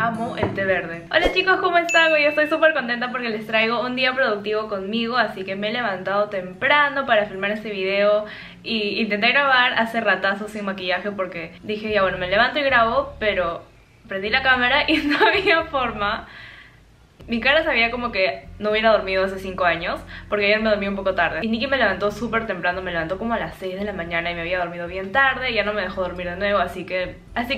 amo el té verde. Hola chicos, ¿cómo están? Yo estoy súper contenta porque les traigo un día productivo conmigo, así que me he levantado temprano para filmar este video y intenté grabar hace ratazo sin maquillaje porque dije ya bueno, me levanto y grabo, pero prendí la cámara y no había forma. Mi cara sabía como que no hubiera dormido hace 5 años, porque ayer me dormí un poco tarde. Y Nikki me levantó súper temprano, me levantó como a las 6 de la mañana y me había dormido bien tarde, y ya no me dejó dormir de nuevo, así que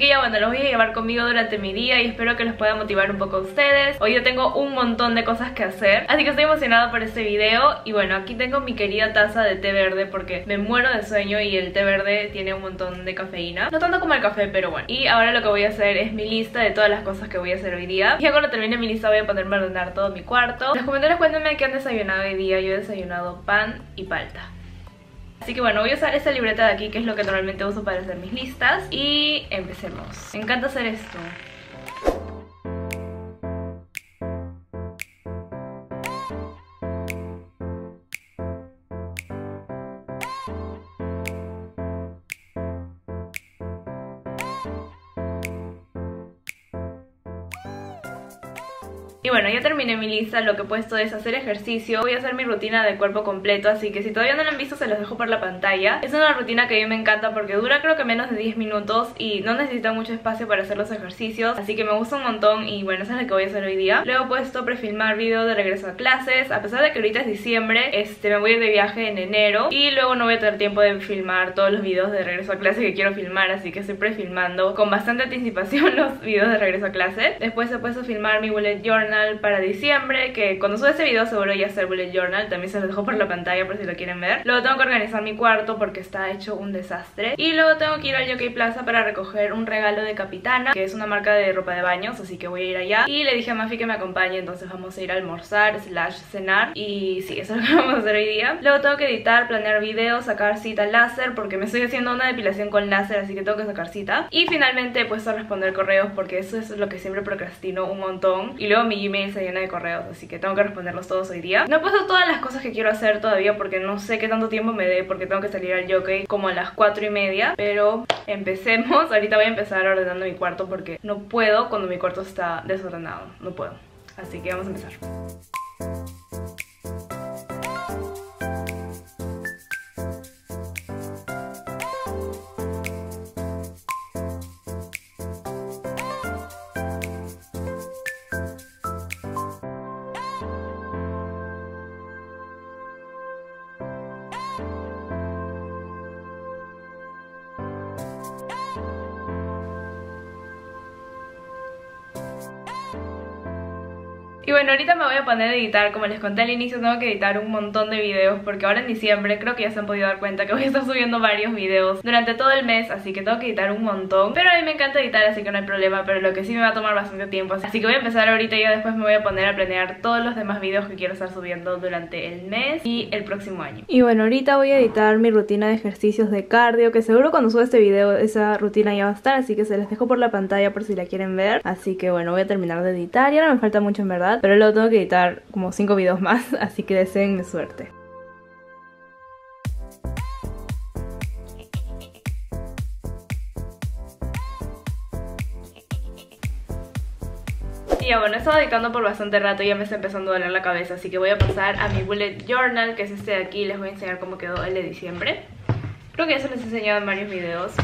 ya bueno, los voy a llevar conmigo durante mi día y espero que los pueda motivar un poco a ustedes. Hoy yo tengo un montón de cosas que hacer, así que estoy emocionada por este video. Y bueno, aquí tengo mi querida taza de té verde porque me muero de sueño y el té verde tiene un montón de cafeína. No tanto como el café, pero bueno. Y ahora lo que voy a hacer es mi lista de todas las cosas que voy a hacer hoy día. Ya cuando termine mi lista voy a ponerme a ordenar todo mi cuarto. Los comentarios cuéntenme qué han desayunado hoy día. Yo he desayunado pan y palta. Así que bueno, voy a usar esta libreta de aquí, que es lo que normalmente uso para hacer mis listas. Y empecemos. Me encanta hacer esto. Y bueno, ya terminé mi lista, lo que he puesto es hacer ejercicio. Voy a hacer mi rutina de cuerpo completo, así que si todavía no la han visto se los dejo por la pantalla. Es una rutina que a mí me encanta porque dura creo que menos de 10 minutos y no necesita mucho espacio para hacer los ejercicios, así que me gusta un montón y bueno, esa es la que voy a hacer hoy día. Luego he puesto prefilmar video de regreso a clases, a pesar de que ahorita es diciembre, me voy a ir de viaje en enero y luego no voy a tener tiempo de filmar todos los videos de regreso a clase que quiero filmar, así que estoy prefilmando con bastante anticipación los videos de regreso a clase. Después he puesto a filmar mi bullet journal para diciembre, que cuando suba este video seguro ya está el bullet journal, también se los dejo por la pantalla por si lo quieren ver. Luego tengo que organizar mi cuarto porque está hecho un desastre y luego tengo que ir al Jockey Plaza para recoger un regalo de Capitana, que es una marca de ropa de baños, así que voy a ir allá y le dije a Mafi que me acompañe, entonces vamos a ir a almorzar / cenar y sí, eso es lo que vamos a hacer hoy día. Luego tengo que editar, planear videos, sacar cita láser porque me estoy haciendo una depilación con láser, así que tengo que sacar cita. Y finalmente he puesto a responder correos porque eso es lo que siempre procrastino un montón y luego mi Gmail se llena de correos, así que tengo que responderlos todos hoy día. No he puesto todas las cosas que quiero hacer todavía porque no sé qué tanto tiempo me dé, porque tengo que salir al Jockey como a las 4:30, pero empecemos. Ahorita voy a empezar ordenando mi cuarto porque no puedo cuando mi cuarto está desordenado, no puedo, así que vamos a empezar. Y bueno, ahorita me voy a poner a editar. Como les conté al inicio, tengo que editar un montón de videos porque ahora en diciembre, creo que ya se han podido dar cuenta que voy a estar subiendo varios videos durante todo el mes, así que tengo que editar un montón. Pero a mí me encanta editar, así que no hay problema, pero lo que sí me va a tomar bastante tiempo, así que voy a empezar ahorita y ya después me voy a poner a planear todos los demás videos que quiero estar subiendo durante el mes y el próximo año. Y bueno, ahorita voy a editar mi rutina de ejercicios de cardio, que seguro cuando suba este video esa rutina ya va a estar, así que se les dejo por la pantalla por si la quieren ver. Así que bueno, voy a terminar de editar y ahora me falta mucho en verdad, pero luego tengo que editar como 5 videos más, así que deseenme suerte. Y ya bueno, he estado editando por bastante rato y ya me está empezando a doler la cabeza, así que voy a pasar a mi bullet journal, que es este de aquí. Les voy a enseñar cómo quedó el de diciembre. Creo que ya se les he enseñado en varios videos,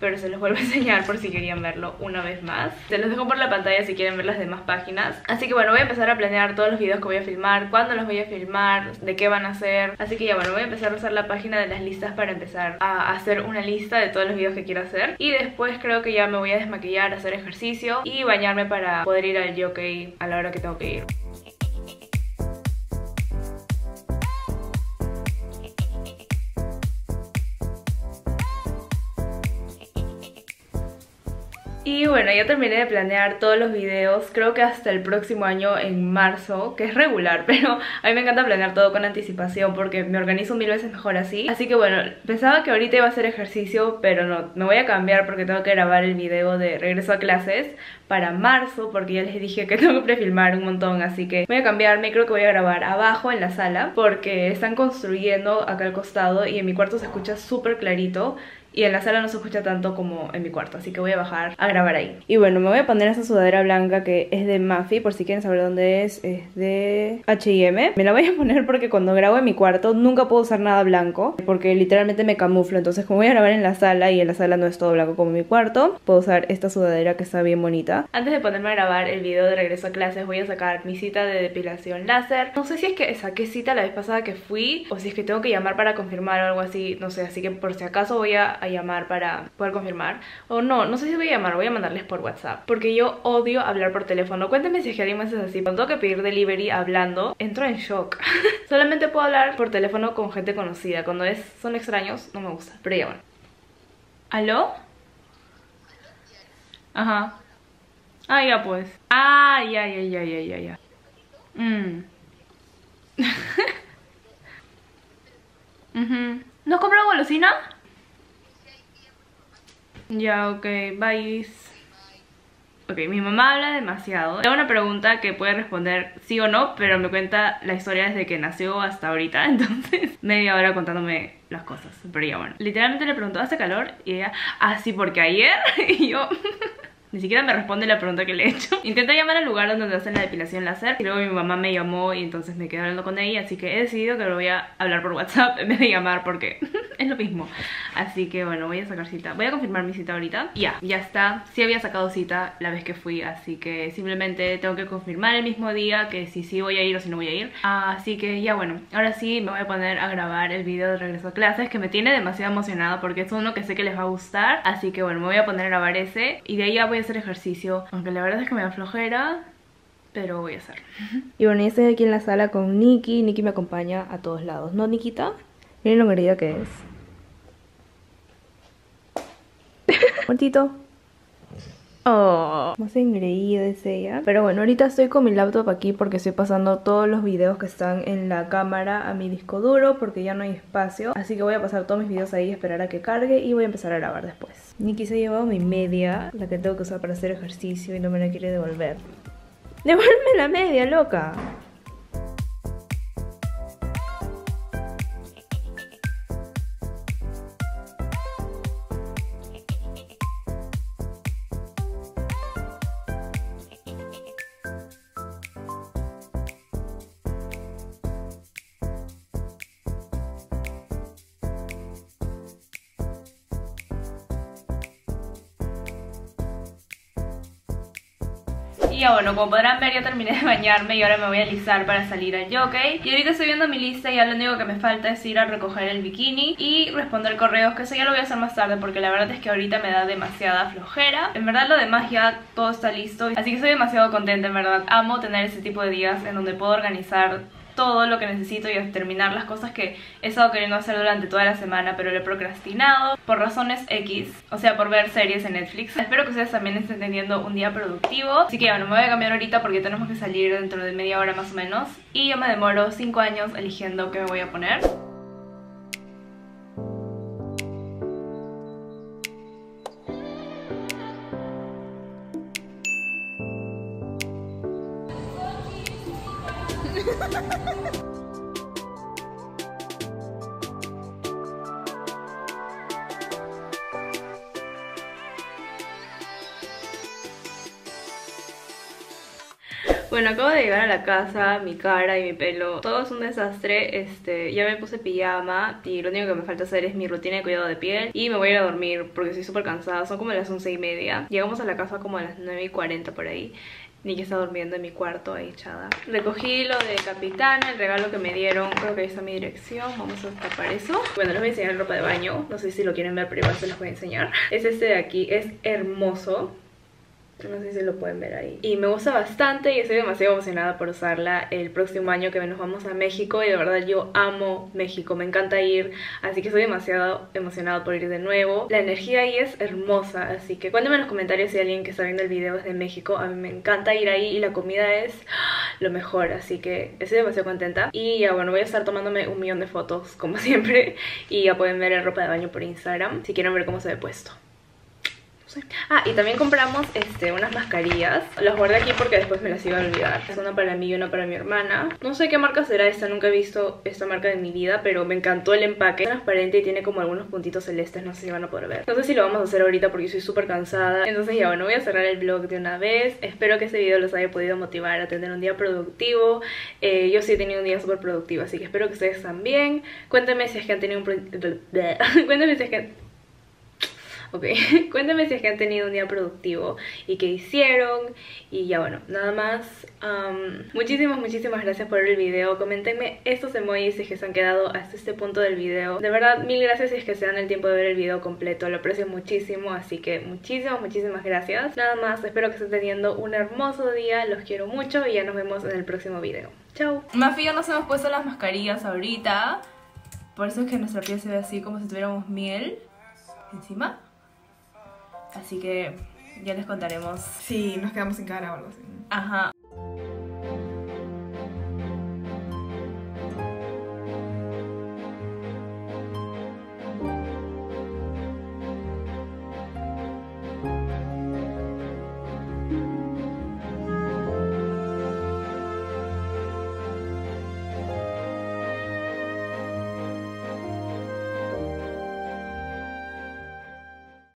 pero se los vuelvo a enseñar por si querían verlo una vez más. Se los dejo por la pantalla si quieren ver las demás páginas. Así que bueno, voy a empezar a planear todos los videos que voy a filmar, cuándo los voy a filmar, de qué van a ser. Así que ya bueno, voy a empezar a usar la página de las listas para empezar a hacer una lista de todos los videos que quiero hacer. Y después creo que ya me voy a desmaquillar, hacer ejercicio y bañarme para poder ir al Jockey a la hora que tengo que ir. Y bueno, ya terminé de planear todos los videos, creo que hasta el próximo año en marzo, que es regular, pero a mí me encanta planear todo con anticipación porque me organizo 1000 veces mejor así. Así que bueno, pensaba que ahorita iba a hacer ejercicio, pero no, me voy a cambiar porque tengo que grabar el video de regreso a clases para marzo, porque ya les dije que tengo que prefilmar un montón, así que voy a cambiarme. Creo que voy a grabar abajo en la sala porque están construyendo acá al costado y en mi cuarto se escucha súper clarito y en la sala no se escucha tanto como en mi cuarto, así que voy a bajar a grabar ahí. Y bueno, me voy a poner esa sudadera blanca que es de Muffy, por si quieren saber dónde es de H&M. Me la voy a poner porque cuando grabo en mi cuarto nunca puedo usar nada blanco, porque literalmente me camuflo. Entonces como voy a grabar en la sala y en la sala no es todo blanco como en mi cuarto, puedo usar esta sudadera que está bien bonita. Antes de ponerme a grabar el video de regreso a clases voy a sacar mi cita de depilación láser. No sé si es que saqué cita la vez pasada que fui o si es que tengo que llamar para confirmar o algo así, no sé, así que por si acaso voy a llamar para poder confirmar. O no sé si voy a llamar, voy a mandarles por WhatsApp, porque yo odio hablar por teléfono. Cuéntenme si es que alguien me hace así. Cuando tengo que pedir delivery hablando, entro en shock. Solamente puedo hablar por teléfono con gente conocida. Cuando son extraños, no me gusta. Pero ya bueno. ¿Aló? Ajá. Ah, ya pues. Ah, ya. ¿No compras golosina? Ya, ok, bye. Ok, mi mamá habla demasiado. Tengo una pregunta que puede responder sí o no, pero me cuenta la historia desde que nació hasta ahorita. Entonces, media hora contándome las cosas. Pero ya bueno. Literalmente le preguntó, ¿hace calor? Y ella, ah, sí, porque ayer. Y yo... Ni siquiera me responde la pregunta que le he hecho. Intenté llamar al lugar donde hacen la depilación láser y luego mi mamá me llamó y entonces me quedé hablando con ella. Así que he decidido que lo voy a hablar por WhatsApp en vez de llamar porque es lo mismo. Así que bueno, voy a sacar cita. Voy a confirmar mi cita ahorita. Ya está. Sí había sacado cita la vez que fui, así que simplemente tengo que confirmar el mismo día que si sí voy a ir o si no voy a ir. Así que ya bueno, ahora sí me voy a poner a grabar el video de regreso a clases, que me tiene demasiado emocionada porque es uno que sé que les va a gustar. Así que bueno, me voy a poner a grabar ese y de ahí ya voy a hacer ejercicio, aunque la verdad es que me da flojera, pero voy a hacerlo. Y bueno, yo estoy aquí en la sala con Nikki. Nikki me acompaña a todos lados, ¿no, Nikita? Miren lo merida que es. Muertito. Oh, más engreída es ella. Pero bueno, ahorita estoy con mi laptop aquí porque estoy pasando todos los videos que están en la cámara a mi disco duro, porque ya no hay espacio. Así que voy a pasar todos mis videos ahí, esperar a que cargue y voy a empezar a grabar después. Nikki se ha llevado mi media, la que tengo que usar para hacer ejercicio, y no me la quiere devolver. ¡Devuélveme la media, loca! Y ya bueno, como podrán ver, ya terminé de bañarme y ahora me voy a alisar para salir al Jockey. Y ahorita estoy viendo mi lista y ya lo único que me falta es ir a recoger el bikini y responder correos, que eso ya lo voy a hacer más tarde porque la verdad es que ahorita me da demasiada flojera. En verdad lo demás ya todo está listo, así que estoy demasiado contenta, en verdad. Amo tener ese tipo de días en donde puedo organizar todo lo que necesito y terminar las cosas que he estado queriendo hacer durante toda la semana, pero lo he procrastinado por razones X, o sea, por ver series en Netflix. Espero que ustedes también estén teniendo un día productivo. Así que bueno, me voy a cambiar ahorita porque tenemos que salir dentro de media hora más o menos, y yo me demoro 5 años eligiendo qué me voy a poner. Bueno, acabo de llegar a la casa, mi cara y mi pelo, todo es un desastre. Ya me puse pijama y lo único que me falta hacer es mi rutina de cuidado de piel y me voy a ir a dormir porque estoy súper cansada. Son como las 11:30, llegamos a la casa como a las 9:40 por ahí. Nikki está durmiendo en mi cuarto ahí echada. Recogí lo de Capitana, el regalo que me dieron. Creo que ahí está mi dirección, vamos a tapar eso. Bueno, les voy a enseñar ropa de baño, no sé si lo quieren ver, pero igual se los voy a enseñar. Es este de aquí, es hermoso. No sé si lo pueden ver ahí. Y me gusta bastante y estoy demasiado emocionada por usarla el próximo año que nos vamos a México. Y de verdad yo amo México, me encanta ir. Así que estoy demasiado emocionada por ir de nuevo. La energía ahí es hermosa, así que cuéntenme en los comentarios si alguien que está viendo el video es de México. A mí me encanta ir ahí y la comida es lo mejor, así que estoy demasiado contenta. Y ya bueno, voy a estar tomándome un millón de fotos como siempre. Y ya pueden ver la ropa de baño por Instagram si quieren ver cómo se ve puesto. sé. Ah, y también compramos unas mascarillas. Las guardé aquí porque después me las iba a olvidar. Es una para mí y una para mi hermana. No sé qué marca será esta, nunca he visto esta marca en mi vida, pero me encantó el empaque. Es transparente y tiene como algunos puntitos celestes, no sé si van a poder ver. No sé si lo vamos a hacer ahorita porque soy súper cansada. Entonces ya bueno, voy a cerrar el vlog de una vez. Espero que este video los haya podido motivar a tener un día productivo. Yo sí he tenido un día súper productivo, así que espero que ustedes también. Cuéntenme si es que han tenido un... Cuéntame si es que han tenido un día productivo y qué hicieron. Y ya bueno, nada más. Muchísimas gracias por ver el video. Coméntenme estos emojis si es que se han quedado hasta este punto del video. De verdad, mil gracias si es que se dan el tiempo de ver el video completo. Lo aprecio muchísimo, así que muchísimas gracias. Nada más, espero que estén teniendo un hermoso día. Los quiero mucho y ya nos vemos en el próximo video. Chao. Mafi y yo nos hemos puesto las mascarillas ahorita. Por eso es que nuestra piel se ve así como si tuviéramos miel encima. Así que ya les contaremos si nos quedamos sin cara o algo así. Ajá.